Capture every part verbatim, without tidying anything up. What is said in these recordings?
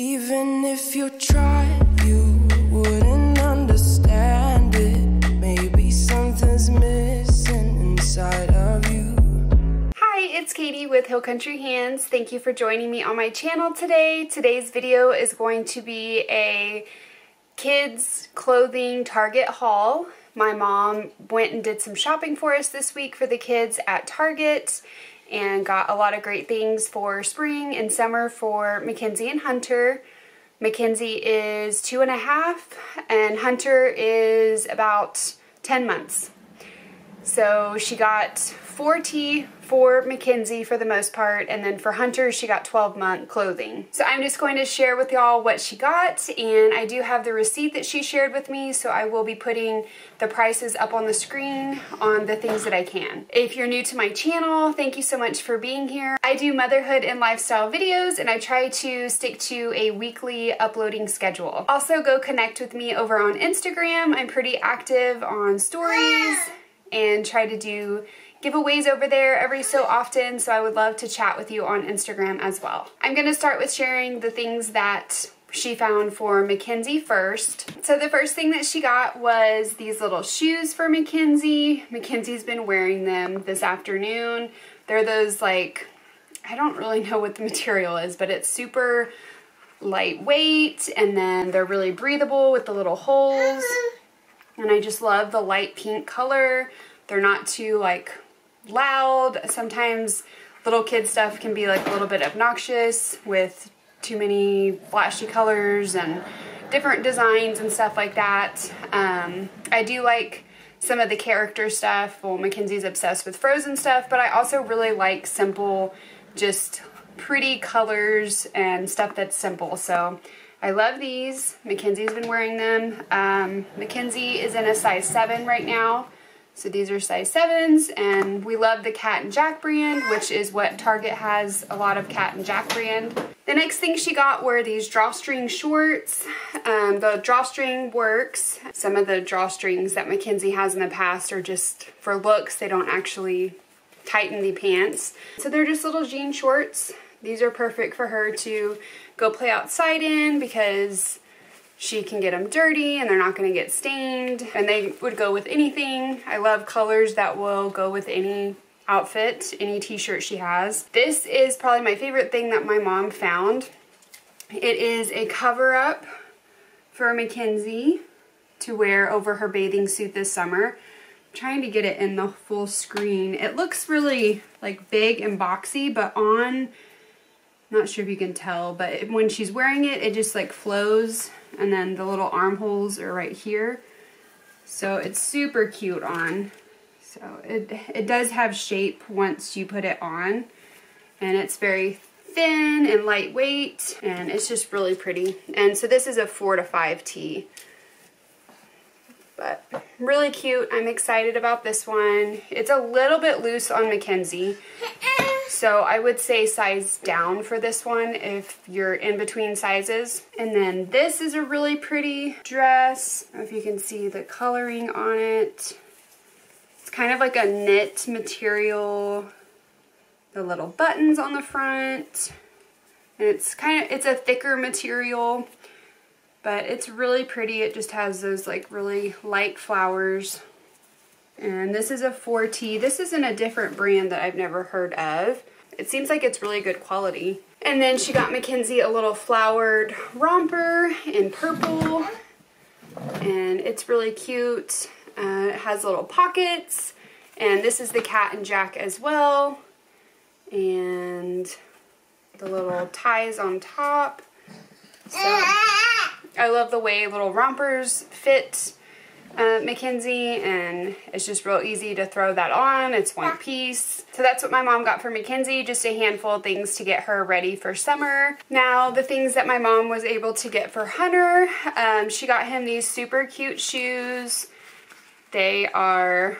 Even if you tried, you wouldn't understand it. Maybe something's missing inside of you. Hi, it's Katie with Hill Country Hands. Thank you for joining me on my channel today. Today's video is going to be a kids clothing Target haul. My mom went and did some shopping for us this week for the kids at Target, and got a lot of great things for spring and summer for Mackenzie and Hunter. Mackenzie is two and a half and Hunter is about ten months. So she got four T for Mackenzie for the most part, and then for Hunter she got twelve month clothing. So I'm just going to share with y'all what she got, and I do have the receipt that she shared with me, so I will be putting the prices up on the screen on the things that I can. If you're new to my channel, thank you so much for being here. I do motherhood and lifestyle videos, and I try to stick to a weekly uploading schedule. Also go connect with me over on Instagram. I'm pretty active on stories and try to do giveaways over there every so often, so I would love to chat with you on Instagram as well. I'm gonna start with sharing the things that she found for Mackenzie first. So the first thing that she got was these little shoes for Mackenzie. Mackenzie's been wearing them this afternoon. They're those, like, I don't really know what the material is, but it's super lightweight, and then they're really breathable with the little holes. And I just love the light pink color. They're not too, like, loud. Sometimes little kid stuff can be, like, a little bit obnoxious with too many flashy colors and different designs and stuff like that. Um, I do like some of the character stuff. Well, Mackenzie's obsessed with Frozen stuff, but I also really like simple, just pretty colors and stuff that's simple. So I love these. Mackenzie's been wearing them. Um, Mackenzie is in a size seven right now. So these are size sevens, and we love the Cat and Jack brand, which is what Target has, a lot of Cat and Jack brand. The next thing she got were these drawstring shorts. Um, the drawstring works. Some of the drawstrings that Mackenzie has in the past are just for looks. They don't actually tighten the pants. So they're just little jean shorts. These are perfect for her to go play outside in, because she can get them dirty and they're not going to get stained, and they would go with anything. I love colors that will go with any outfit, any t-shirt she has. This is probably my favorite thing that my mom found. It is a cover-up for Mackenzie to wear over her bathing suit this summer. I'm trying to get it in the full screen. It looks really, like, big and boxy, but on, not sure if you can tell, but when she's wearing it, it just, like, flows, and then the little armholes are right here. So it's super cute on. So it, it does have shape once you put it on, and it's very thin and lightweight, and it's just really pretty. And so this is a four to five T, but really cute. I'm excited about this one. It's a little bit loose on Mackenzie. So I would say size down for this one if you're in between sizes. And then this is a really pretty dress. I don't know if you can see the coloring on it. It's kind of like a knit material. The little buttons on the front. And it's kind of, it's a thicker material, but it's really pretty. It just has those, like, really light flowers. And this is a four T. This isn't a different brand that I've never heard of. It seems like it's really good quality. And then she got Mackenzie a little flowered romper in purple, and it's really cute. Uh, it has little pockets, and this is the Cat and Jack as well, and the little ties on top. So I love the way little rompers fit Uh, Mackenzie, and it's just real easy to throw that on. It's one piece. So that's what my mom got for Mackenzie, just a handful of things to get her ready for summer. Now the things that my mom was able to get for Hunter, um, she got him these super cute shoes. They are,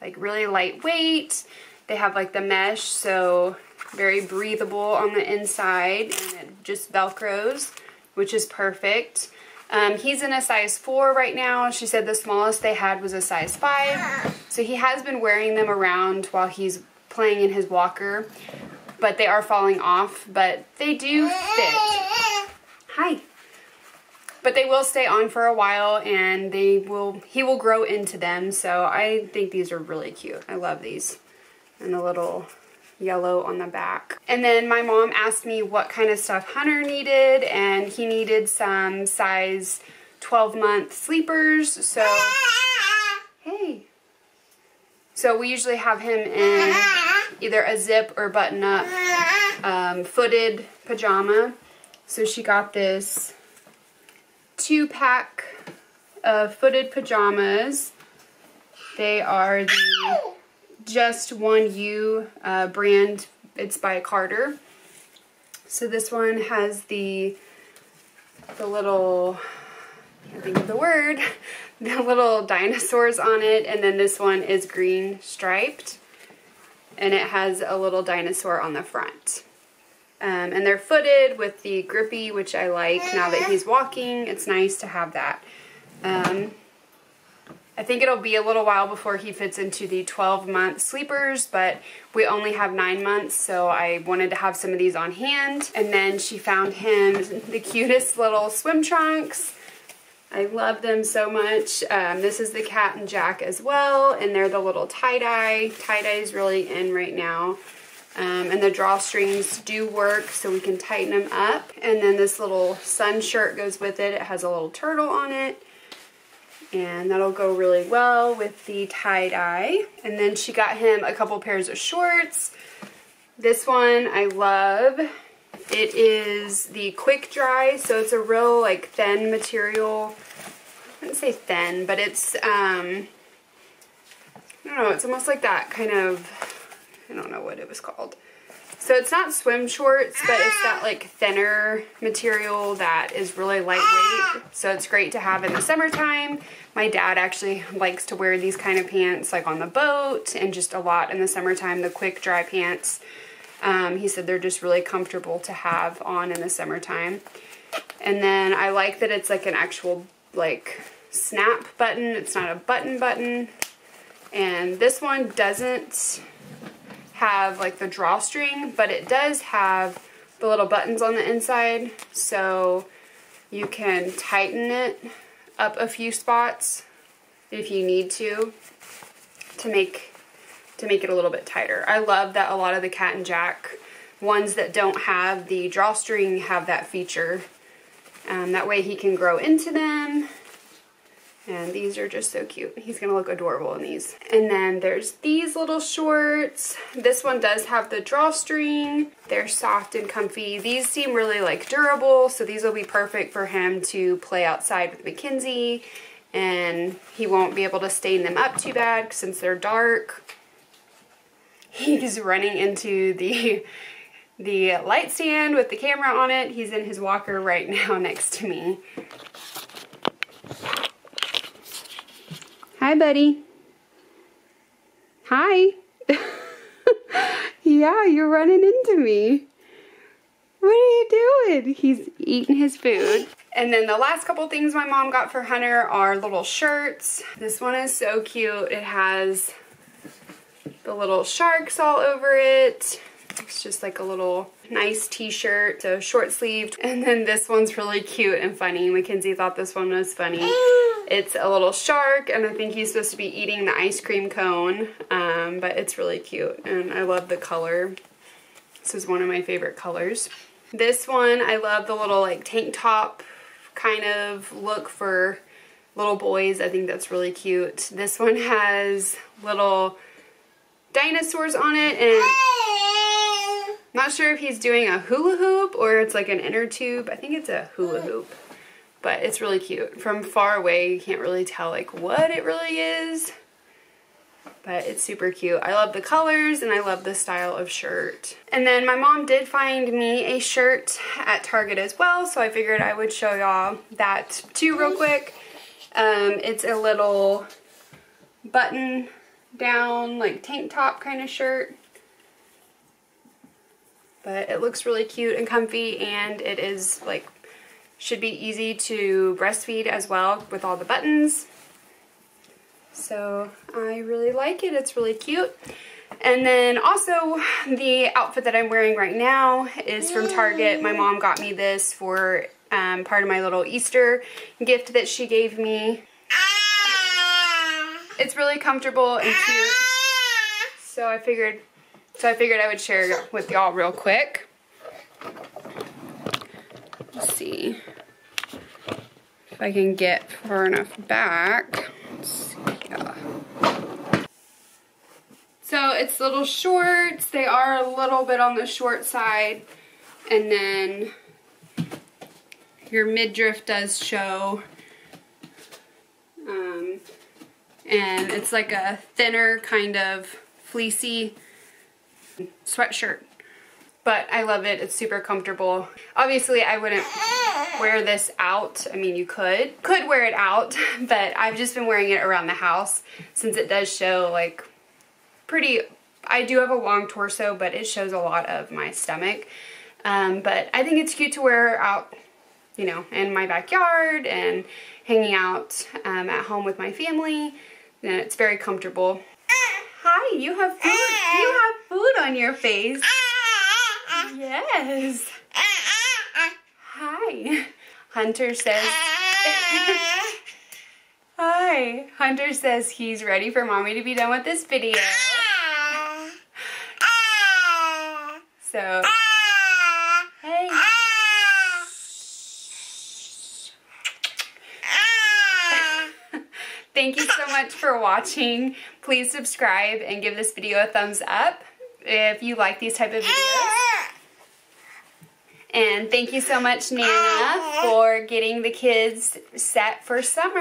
like, really lightweight. They have, like, the mesh, so very breathable on the inside, and it just velcros, which is perfect. Um, he's in a size four right now. She said the smallest they had was a size five. So he has been wearing them around while he's playing in his walker, but they are falling off, but they do fit. But they will stay on for a while, and they will he will grow into them. So I think these are really cute. I love these. And the little yellow on the back. And then my mom asked me what kind of stuff Hunter needed, and he needed some size twelve month sleepers. So hey. So we usually have him in either a zip or button up um, footed pajama. So she got this two pack of footed pajamas. They are the Just One U uh, brand. It's by Carter. So this one has the the little, I can't think of the word, the little dinosaurs on it, and then this one is green striped, and it has a little dinosaur on the front. Um, and they're footed with the grippy, which I like. Now that he's walking, it's nice to have that. Um, I think it'll be a little while before he fits into the twelve month sleepers, but we only have nine months, so I wanted to have some of these on hand. And then she found him the cutest little swim trunks. I love them so much. Um, this is the Cat and Jack as well, and they're the little tie-dye. Tie-dye is really in right now. Um, and the drawstrings do work, so we can tighten them up. And then this little sun shirt goes with it. It has a little turtle on it, and that'll go really well with the tie-dye. And then she got him a couple pairs of shorts. This one I love. It is the quick dry, so it's a real like thin material. I wouldn't say thin, but it's, um, I don't know, it's almost like that kind of, I don't know what it was called. So it's not swim shorts, but it's that like thinner material that is really lightweight. So it's great to have in the summertime. My dad actually likes to wear these kind of pants like on the boat and just a lot in the summertime, the quick dry pants. Um, he said they're just really comfortable to have on in the summertime. And then I like that it's like an actual like snap button. It's not a button button. And this one doesn't have like the drawstring, but it does have the little buttons on the inside, so you can tighten it up a few spots if you need to to make to make it a little bit tighter. I love that a lot of the Cat and Jack ones that don't have the drawstring have that feature, and um, that way he can grow into them. And these are just so cute. He's gonna look adorable in these. And then there's these little shorts. This one does have the drawstring. They're soft and comfy. These seem really like durable, so these will be perfect for him to play outside with Mackenzie, and he won't be able to stain them up too bad since they're dark. He's running into the the light stand with the camera on it. He's in his walker right now next to me. Hi, buddy. Hi. Yeah, you're running into me. What are you doing? He's eating his food. And then the last couple things my mom got for Hunter are little shirts. This one is so cute. It has the little sharks all over it. It's just like a little nice t-shirt, so short sleeved. And then this one's really cute and funny. Mackenzie thought this one was funny. It's a little shark, and I think he's supposed to be eating the ice cream cone, um, but it's really cute, and I love the color. This is one of my favorite colors. This one, I love the little like tank top kind of look for little boys. I think that's really cute. This one has little dinosaurs on it, and I'm not sure if he's doing a hula hoop or it's like an inner tube. I think it's a hula hoop. But it's really cute. From far away, you can't really tell like what it really is, but it's super cute. I love the colors, and I love the style of shirt. And then my mom did find me a shirt at Target as well, so I figured I would show y'all that too real quick. Um, it's a little button down, like tank top kind of shirt. But it looks really cute and comfy, and it is like should be easy to breastfeed as well with all the buttons. So I really like it. It's really cute. And then also the outfit that I'm wearing right now is from Target. My mom got me this for um, part of my little Easter gift that she gave me. It's really comfortable and cute, so I figured, so I figured I would share it with y'all real quick. Let's see if I can get far enough back. Let's see. Yeah. So it's little shorts. They are a little bit on the short side, and then your midriff does show. Um, and it's like a thinner kind of fleecy sweatshirt. But I love it, it's super comfortable. Obviously I wouldn't wear this out. I mean, you could, could wear it out, but I've just been wearing it around the house since it does show like pretty, I do have a long torso, but it shows a lot of my stomach. Um, but I think it's cute to wear out, you know, in my backyard and hanging out um, at home with my family. And it's very comfortable. Hi, you have food, you have food on your face. Yes. Hi. Hunter says Hi. Hunter says he's ready for mommy to be done with this video. So hey. Thank you so much for watching. Please subscribe and give this video a thumbs up if you like these type of videos. And thank you so much, Nana, for getting the kids set for summer.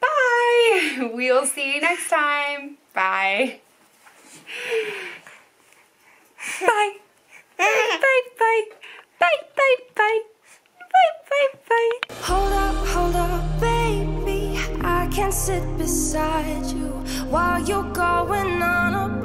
Bye. We'll see you next time. Bye. Bye. Bye, bye, bye. Bye, bye, bye. Bye, bye, bye. Hold up, hold up, baby. I can't sit beside you while you're going on a